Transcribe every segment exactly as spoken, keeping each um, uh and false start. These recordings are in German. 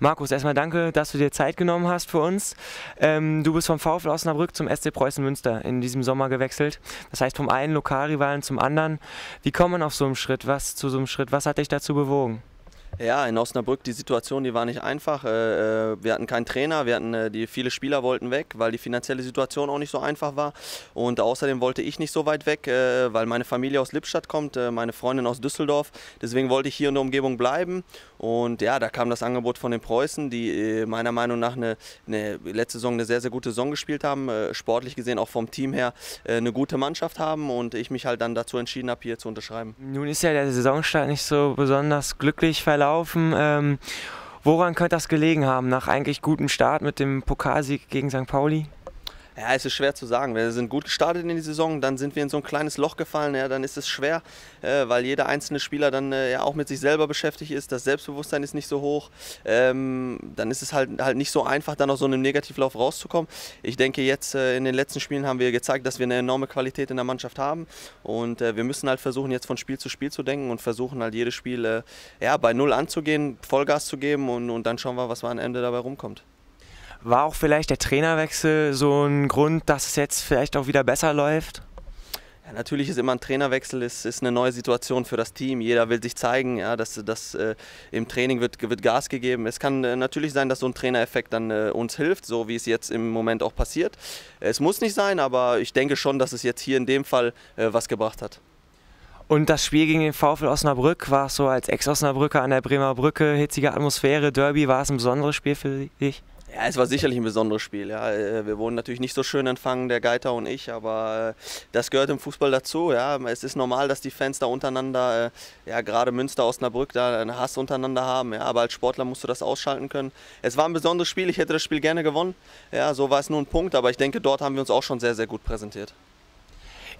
Markus, erstmal danke, dass du dir Zeit genommen hast für uns. Ähm, du bist vom VfL Osnabrück zum S C Preußen Münster in diesem Sommer gewechselt. Das heißt vom einen Lokalrivalen zum anderen. Wie kommt man auf so einen Schritt? Was zu so einem Schritt? Was hat dich dazu bewogen? Ja, in Osnabrück, die Situation, die war nicht einfach. Wir hatten keinen Trainer, wir hatten, die viele Spieler wollten weg, weil die finanzielle Situation auch nicht so einfach war. Und außerdem wollte ich nicht so weit weg, weil meine Familie aus Lippstadt kommt, meine Freundin aus Düsseldorf. Deswegen wollte ich hier in der Umgebung bleiben. Und ja, da kam das Angebot von den Preußen, die meiner Meinung nach eine, eine letzte Saison eine sehr, sehr gute Saison gespielt haben. Sportlich gesehen auch vom Team her eine gute Mannschaft haben. Und ich mich halt dann dazu entschieden habe, hier zu unterschreiben. Nun ist ja der Saisonstart nicht so besonders glücklich verlaufen. Laufen. Ähm, woran könnte das gelegen haben, nach eigentlich gutem Start mit dem Pokalsieg gegen Sankt Pauli? Ja, es ist schwer zu sagen. Wir sind gut gestartet in die Saison, dann sind wir in so ein kleines Loch gefallen. Ja, dann ist es schwer, äh, weil jeder einzelne Spieler dann äh, ja auch mit sich selber beschäftigt ist. Das Selbstbewusstsein ist nicht so hoch. Ähm, dann ist es halt, halt nicht so einfach, dann aus so einem Negativlauf rauszukommen. Ich denke, jetzt äh, in den letzten Spielen haben wir gezeigt, dass wir eine enorme Qualität in der Mannschaft haben. Und äh, wir müssen halt versuchen, jetzt von Spiel zu Spiel zu denken und versuchen halt jedes Spiel äh, ja, bei Null anzugehen, Vollgas zu geben und, und dann schauen wir, was am Ende dabei rumkommt. War auch vielleicht der Trainerwechsel so ein Grund, dass es jetzt vielleicht auch wieder besser läuft? Ja, natürlich ist immer ein Trainerwechsel, ist, ist eine neue Situation für das Team. Jeder will sich zeigen, ja, dass, dass äh, im Training wird, wird Gas gegeben. Es kann äh, natürlich sein, dass so ein Trainereffekt dann äh, uns hilft, so wie es jetzt im Moment auch passiert. Es muss nicht sein, aber ich denke schon, dass es jetzt hier in dem Fall äh, was gebracht hat. Und das Spiel gegen den VfL Osnabrück war so als Ex-Osnabrücker an der Bremer Brücke, hitzige Atmosphäre, Derby, war es ein besonderes Spiel für dich? Ja, es war sicherlich ein besonderes Spiel. Ja. Wir wurden natürlich nicht so schön empfangen, der Geiter und ich, aber das gehört im Fußball dazu. Ja. Es ist normal, dass die Fans da untereinander, ja, gerade Münster, Osnabrück, da einen Hass untereinander haben. Ja. Aber als Sportler musst du das ausschalten können. Es war ein besonderes Spiel, ich hätte das Spiel gerne gewonnen. Ja, so war es nur ein Punkt, aber ich denke, dort haben wir uns auch schon sehr, sehr gut präsentiert.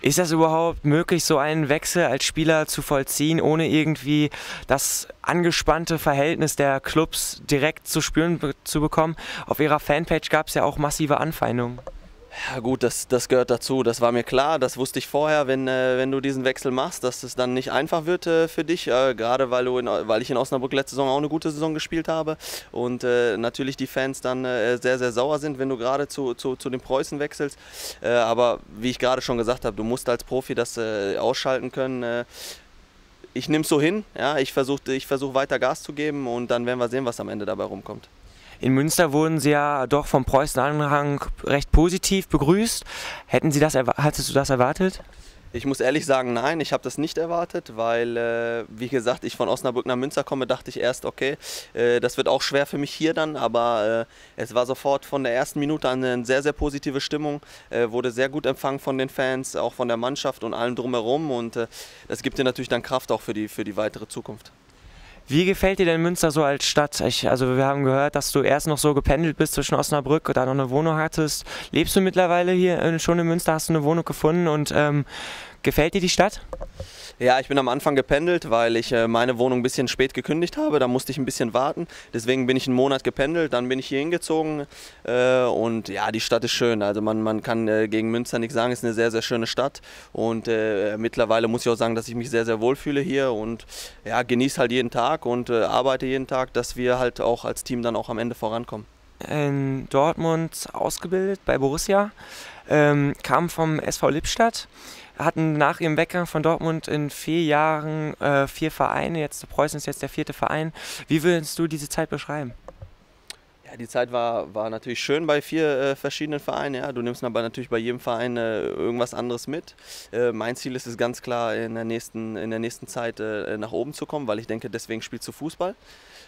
Ist das überhaupt möglich, so einen Wechsel als Spieler zu vollziehen, ohne irgendwie das angespannte Verhältnis der Clubs direkt zu spüren zu bekommen? Auf ihrer Fanpage gab es ja auch massive Anfeindungen. Ja gut, das, das gehört dazu, das war mir klar, das wusste ich vorher, wenn, äh, wenn du diesen Wechsel machst, dass es dann nicht einfach wird äh, für dich, äh, gerade weil, du in, weil ich in Osnabrück letzte Saison auch eine gute Saison gespielt habe und äh, natürlich die Fans dann äh, sehr, sehr sauer sind, wenn du gerade zu, zu, zu den Preußen wechselst, äh, aber wie ich gerade schon gesagt habe, du musst als Profi das äh, ausschalten können. Äh, ich nehme es so hin, ja, ich versuche ich versuch weiter Gas zu geben und dann werden wir sehen, was am Ende dabei rumkommt. In Münster wurden Sie ja doch vom Preußen-Anhang recht positiv begrüßt. Hätten Sie das, hattest du das erwartet? Ich muss ehrlich sagen, nein, ich habe das nicht erwartet, weil, äh, wie gesagt, ich von Osnabrück nach Münster komme, dachte ich erst, okay, äh, das wird auch schwer für mich hier dann, aber äh, es war sofort von der ersten Minute an eine sehr, sehr positive Stimmung, äh, wurde sehr gut empfangen von den Fans, auch von der Mannschaft und allem drumherum und äh, das gibt dir natürlich dann Kraft auch für die, für die weitere Zukunft. Wie gefällt dir denn Münster so als Stadt? Ich, also wir haben gehört, dass du erst noch so gependelt bist zwischen Osnabrück und da noch eine Wohnung hattest. Lebst du mittlerweile hier schon in Münster? Hast du eine Wohnung gefunden und ähm, gefällt dir die Stadt? Ja, ich bin am Anfang gependelt, weil ich äh, meine Wohnung ein bisschen spät gekündigt habe. Da musste ich ein bisschen warten. Deswegen bin ich einen Monat gependelt, dann bin ich hier hingezogen. Äh, und ja, die Stadt ist schön. Also man, man kann äh, gegen Münster nichts sagen. Es ist eine sehr, sehr schöne Stadt. Und äh, mittlerweile muss ich auch sagen, dass ich mich sehr, sehr wohlfühle hier. Und ja, genieße halt jeden Tag und äh, arbeite jeden Tag, dass wir halt auch als Team dann auch am Ende vorankommen. In Dortmund ausgebildet bei Borussia, ähm, kam vom S V Lippstadt, hatten nach ihrem Weggang von Dortmund in vier Jahren äh, vier Vereine, jetzt Preußen ist jetzt der vierte Verein. Wie würdest du diese Zeit beschreiben? Die Zeit war, war natürlich schön bei vier äh, verschiedenen Vereinen. Ja. Du nimmst aber natürlich bei jedem Verein äh, irgendwas anderes mit. Äh, mein Ziel ist es ganz klar, in der nächsten, in der nächsten Zeit äh, nach oben zu kommen, weil ich denke, deswegen spielst du Fußball.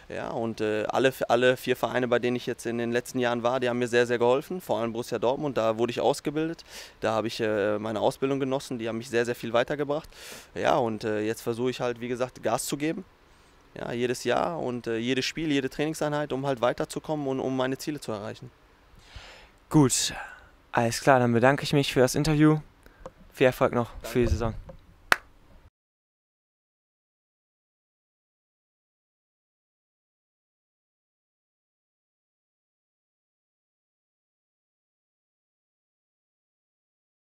Ja, und äh, alle, alle vier Vereine, bei denen ich jetzt in den letzten Jahren war, die haben mir sehr, sehr geholfen. Vor allem Borussia Dortmund, da wurde ich ausgebildet. Da habe ich äh, meine Ausbildung genossen. Die haben mich sehr, sehr viel weitergebracht. Ja, und äh, jetzt versuche ich halt, wie gesagt, Gas zu geben. Ja, jedes Jahr und äh, jedes Spiel, jede Trainingseinheit, um halt weiterzukommen und um meine Ziele zu erreichen. Gut, alles klar, dann bedanke ich mich für das Interview. Viel Erfolg noch. Danke. Für die Saison.